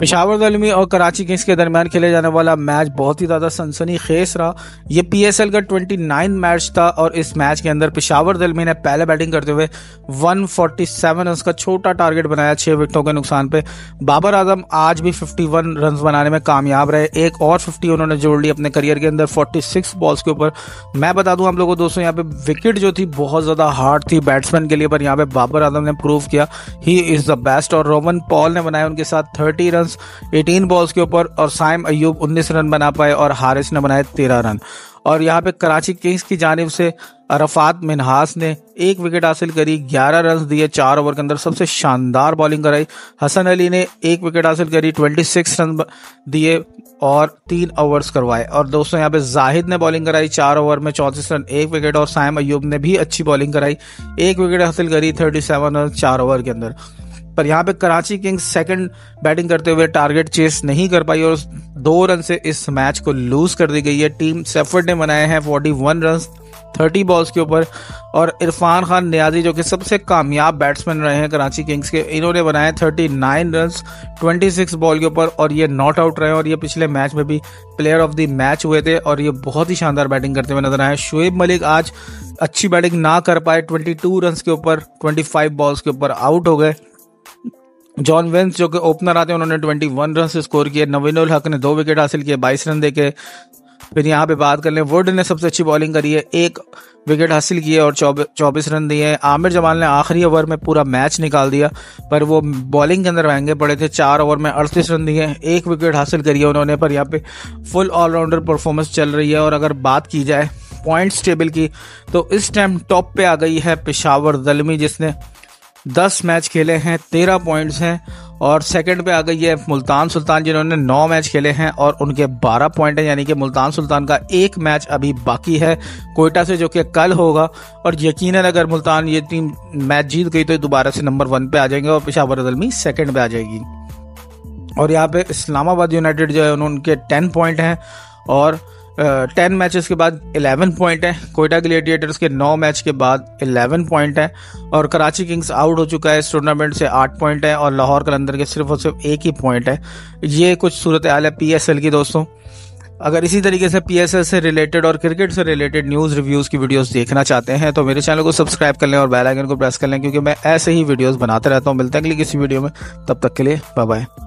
पेशावर ज़ल्मी और कराची किंग्स के दरमियान खेले जाने वाला मैच बहुत ही ज़्यादा सनसनीखेज रहा। ये पीएसएल का 29 मैच था और इस मैच के अंदर पेशावर ज़ल्मी ने पहले बैटिंग करते हुए 147 रन का छोटा टारगेट बनाया 6 विकेटों के नुकसान पे। बाबर आजम आज भी 51 रन बनाने में कामयाब रहे, एक और 50 उन्होंने जोड़ ली अपने करियर के अंदर 46 बॉल्स के ऊपर। मैं बता दूं आप लोगों को दोस्तों, यहाँ पे विकेट जो थी बहुत ज़्यादा हार्ड थी बैट्समैन के लिए, पर यहाँ पे बाबर आजम ने प्रूव किया ही इज़ द बेस्ट। और रोमन पॉल ने बनाया उनके साथ 30 रन 18 बॉल्स के ऊपर, और साइम अयूब 19 रन बना पाए और हारिस ने बनाए 13 रन। और यहाँ पे कराची किंग्स की जानिब से रफात मिनहास ने एक विकेट हासिल करी, 11 रन दिए 4 ओवर के अंदर, सबसे शानदार बॉलिंग कराई। हसन अली ने एक विकेट हासिल करी, 26 रन दिए और 3 ओवर्स करवाए। और दोस्तों यहाँ पे जाहिद ने बॉलिंग कराई 4 ओवर में 34 रन 1 विकेट, और साइम अयूब ने भी अच्छी बॉलिंग कराई, एक विकेट हासिल करी 37 रन 4 ओवर के अंदर। पर यहाँ पे कराची किंग्स सेकंड बैटिंग करते हुए टारगेट चेस नहीं कर पाई और 2 रन से इस मैच को लूज कर दी गई है। टीम सेफर्ड ने बनाए हैं 41 रन 30 बॉल्स के ऊपर, और इरफान खान नियाजी जो कि सबसे कामयाब बैट्समैन रहे हैं कराची किंग्स के, इन्होंने बनाए 39 रन 26 बॉल के ऊपर और ये नॉट आउट रहे हैं। और ये पिछले मैच में भी प्लेयर ऑफ द मैच हुए थे और ये बहुत ही शानदार बैटिंग करते हुए नजर आए। शोएब मलिक आज अच्छी बैटिंग ना कर पाए, 22 रन के ऊपर 25 बॉल्स के ऊपर आउट हो गए। जॉन विंस जो कि ओपनर आते हैं उन्होंने 21 रन स्कोर किए, नवीन उल हक ने 2 विकेट हासिल किए 22 रन देके। फिर यहाँ पे बात कर लें, वुड ने सबसे अच्छी बॉलिंग करी है, 1 विकेट हासिल किए और 24 रन दिए। आमिर जमाल ने आखिरी ओवर में पूरा मैच निकाल दिया, पर वो बॉलिंग के अंदर महंगे पड़े थे, 4 ओवर में 38 रन दिए, 1 विकेट हासिल करी है उन्होंने। पर यहाँ पे फुल ऑलराउंडर परफॉर्मेंस चल रही है। और अगर बात की जाए पॉइंट्स टेबल की, तो इस टाइम टॉप पे आ गई है पेशावर ज़ल्मी जिसने 10 मैच खेले हैं, 13 पॉइंट्स हैं। और सेकंड पे आ गई है मुल्तान सुल्तान जिन्होंने 9 मैच खेले हैं और उनके 12 पॉइंट हैं, यानी कि मुल्तान सुल्तान का 1 मैच अभी बाकी है कोयटा से जो कि कल होगा। और यकीनन अगर मुल्तान ये टीम मैच जीत गई तो ये दोबारा से नंबर 1 पे आ जाएंगे और पेशावर ज़ल्मी सेकंड पे आ जाएगी। और यहाँ पे इस्लामाबाद यूनाइटेड जो है उनके 10 पॉइंट हैं और 10 मैचेस के बाद 11 पॉइंट हैं, कोयटा ग्लेडिएटर्स के 9 मैच के बाद 11 पॉइंट हैं। और कराची किंग्स आउट हो चुका है इस टूर्नामेंट से, 8 पॉइंट हैं और लाहौर कलंदर के सिर्फ और सिर्फ 1 ही पॉइंट है। ये कुछ सूरत हाल है पीएसएल की दोस्तों। अगर इसी तरीके से पीएसएल से रिलेटेड और क्रिकेट से रिलेटेड न्यूज़ रिव्यूज़ की वीडियोस देखना चाहते हैं तो मेरे चैनल को सब्सक्राइब कर लें और बेल आइकन को प्रेस कर लें, क्योंकि मैं ऐसे ही वीडियोज़ बनाते रहता हूँ। मिलते हैं अगली किसी वीडियो में, तब तक के लिए बाय बाय।